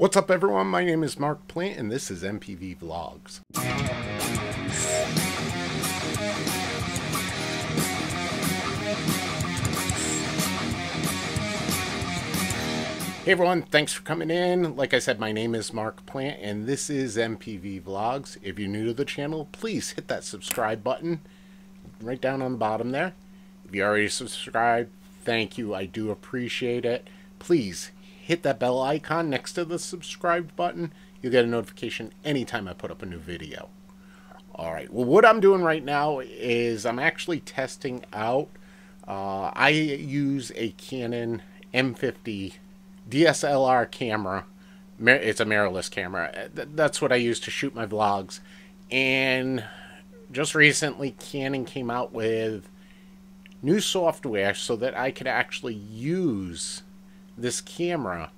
What's up everyone, my name is Mark Plante and this is MPV Vlogs. Hey everyone, thanks for coming in. Like I said, my name is Mark Plante and this is MPV Vlogs. If you're new to the channel, please hit that subscribe button right down on the bottom there. If you already subscribed, thank you, I do appreciate it. Please hit that bell icon next to the subscribe button. You'll get a notification anytime I put up a new video. All right, well, what I'm doing right now is I'm actually testing out, I use a Canon M50 DSLR camera. It's a mirrorless camera. That's what I use to shoot my vlogs. And just recently, Canon came out with new software so that I could actually use this camera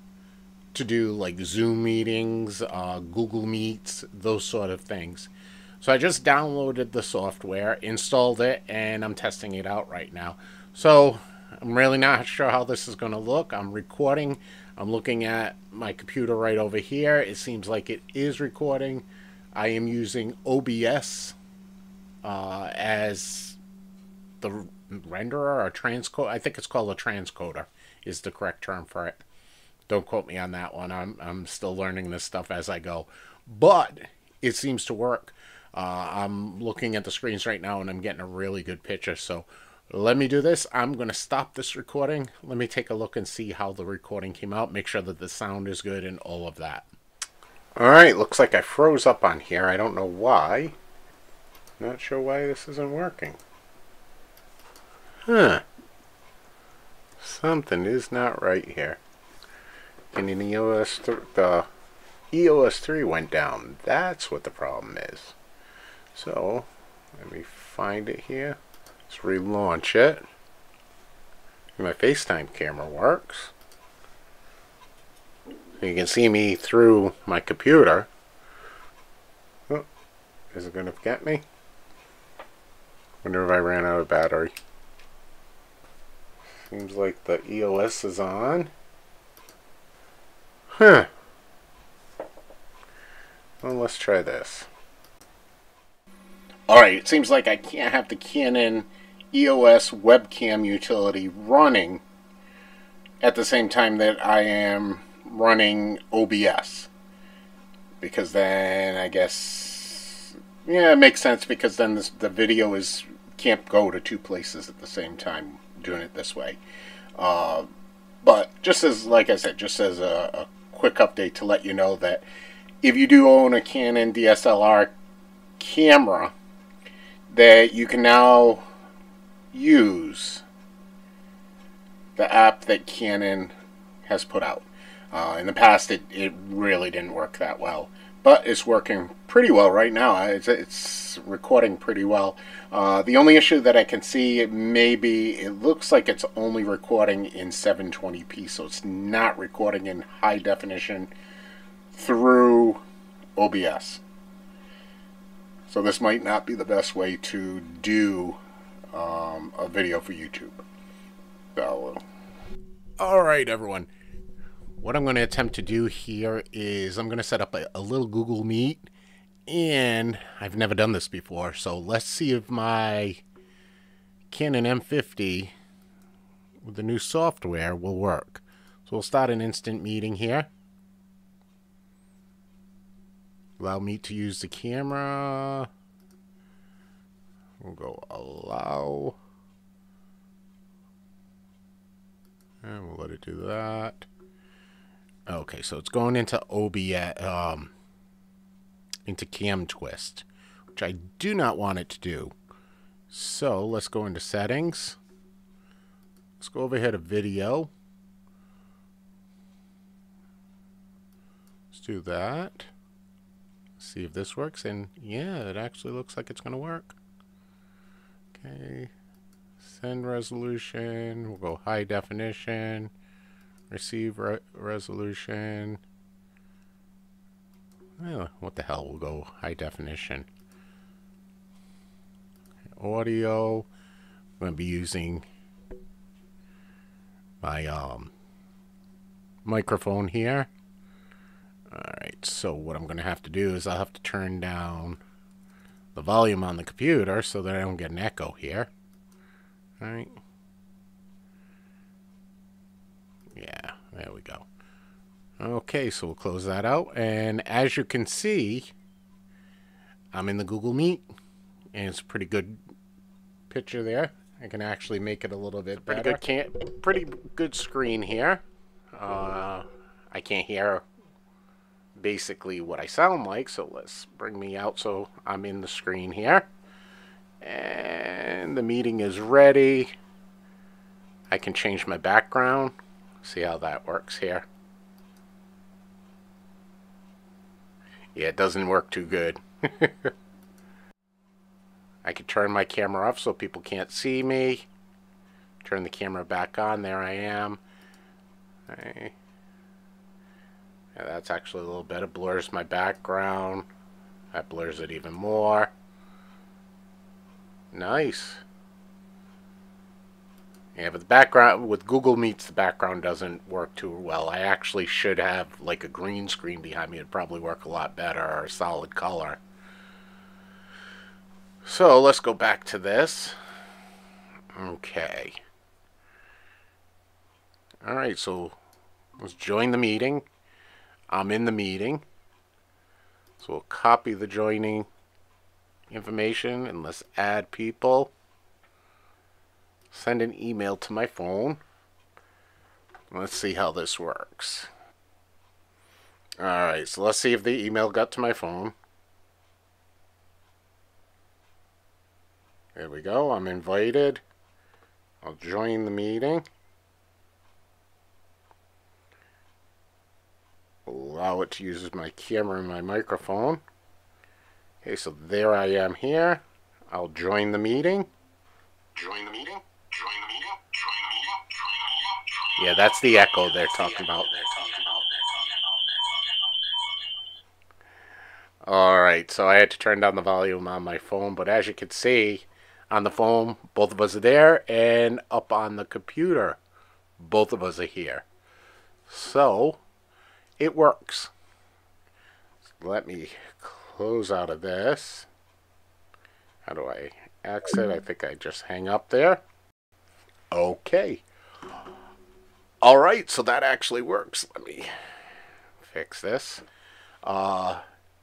to do like Zoom meetings, Google Meets, those sort of things. So I just downloaded the software, installed it, and I'm testing it out right now. So I'm really not sure how this is going to look. I'm recording. I'm looking at my computer right over here. It seems like it is recording. I am using OBS as the renderer or transcode. I think it's called a transcoder is the correct term for it. Don't quote me on that one. I'm still learning this stuff as I go, but it seems to work. I'm looking at the screens right now and I'm getting a really good picture. So let me do this. I'm going to stop this recording. Let me take a look and see how the recording came out. Make sure that the sound is good and all of that. All right. Looks like I froze up on here. I don't know why. Not sure why this isn't working. Huh. Something is not right here. And the EOS 3 went down. That's what the problem is. So, let me find it here. Let's relaunch it. My FaceTime camera works. You can see me through my computer. Oh, is it going to get me? Wonder if I ran out of battery. Seems like the EOS is on. Huh. Well, let's try this. Alright, it seems like I can't have the Canon EOS webcam utility running at the same time that I am running OBS. Because then, I guess, yeah, it makes sense because then the video can't go to two places at the same time. Doing it this way, but just as like I said, just as a quick update to let you know that if you do own a Canon DSLR camera, that you can now use the app that Canon has put out. In the past, it really didn't work that well, but it's working pretty well right now. It's recording pretty well. The only issue that I can see maybe it looks like it's only recording in 720p, so it's not recording in high definition through OBS. So this might not be the best way to do a video for YouTube. So, all right, everyone. What I'm going to attempt to do here is I'm going to set up a little Google Meet, and I've never done this before, so let's see if my Canon M50 with the new software will work. So we'll start an instant meeting here. Allow Meet to use the camera. We'll go allow. And we'll let it do that. Okay, so it's going into OBS, into Cam Twist, which I do not want it to do. So let's go into settings. Let's go over here to video. Let's do that. See if this works. And yeah, it actually looks like it's going to work. Okay. Send resolution. We'll go high definition. Receive resolution. Well, what the hell? We'll go high definition. Audio. I'm going to be using my microphone here. All right, so what I'm going to have to do is I'll have to turn down the volume on the computer so that I don't get an echo here. All right. Yeah, there we go. Okay, so we'll close that out. And as you can see, I'm in the Google Meet, and it's a pretty good picture there. I can actually make it a little bit better. Pretty good screen here. I can't hear basically what I sound like, so let's bring me out so I'm in the screen here. And the meeting is ready. I can change my background. See how that works here. Yeah, it doesn't work too good. I could turn my camera off so people can't see me. Turn the camera back on. There I am. Yeah, that's actually a little better. Blurs my background. That blurs it even more. Nice. Yeah, but the background with Google Meets, the background doesn't work too well. I actually should have like a green screen behind me. It'd probably work a lot better, or solid color. So let's go back to this. Okay. All right, so let's join the meeting. I'm in the meeting. So we'll copy the joining information and let's add people. Send an email to my phone. Let's see how this works. Alright, so let's see if the email got to my phone. There we go, I'm invited. I'll join the meeting. Allow it to use my camera and my microphone. Okay, so there I am here. I'll join the meeting. Join the meeting. Yeah, that's the echo they're talking about. Alright, so I had to turn down the volume on my phone, but as you can see, on the phone, both of us are there, and up on the computer, both of us are here. So, it works. So let me close out of this. How do I exit? I think I just hang up there. Okay. Alright, so that actually works. Let me fix this.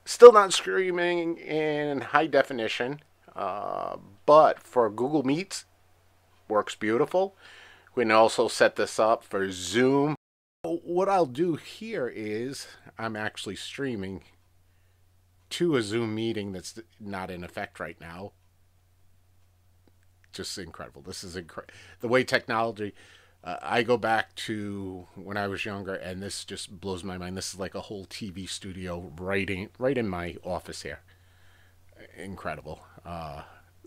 Still not streaming in high definition, but for Google Meets, works beautiful. We can also set this up for Zoom. What I'll do here is I'm actually streaming to a Zoom meeting that's not in effect right now. Just incredible. This is the way technology... I go back to when I was younger, and this just blows my mind. This is like a whole TV studio right in my office here. Incredible.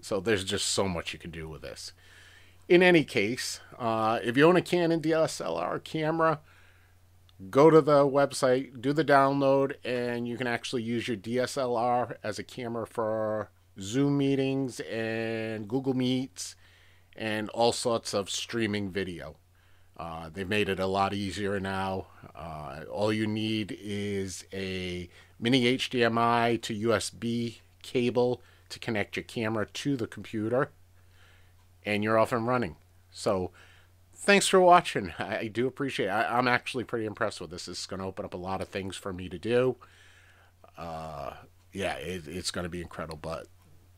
So there's just so much you can do with this. In any case, if you own a Canon DSLR camera, go to the website, do the download, and you can actually use your DSLR as a camera for Zoom meetings and Google Meets and all sorts of streaming video. They've made it a lot easier now. All you need is a mini HDMI to USB cable to connect your camera to the computer, and you're off and running. So thanks for watching. I do appreciate it. I'm actually pretty impressed with this. This is going to open up a lot of things for me to do. Yeah, it's going to be incredible, but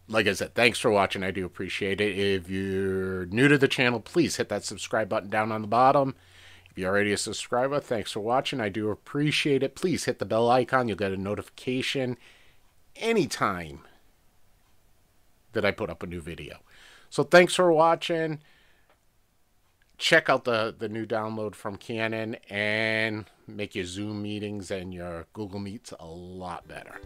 like I said, thanks for watching. I do appreciate it. If you're new to the channel, please hit that subscribe button down on the bottom. If you're already a subscriber, thanks for watching. I do appreciate it. Please hit the bell icon. You'll get a notification anytime that I put up a new video. So thanks for watching. Check out the new download from Canon and make your Zoom meetings and your Google Meets a lot better.